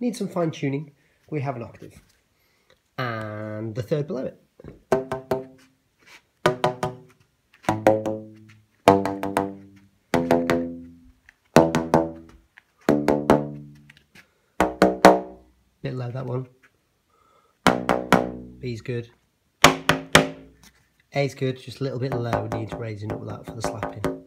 needs some fine tuning, we have an octave. And the third below it. Bit low, that one. B's good. A's good, just a little bit low, needs raising up that for the slapping.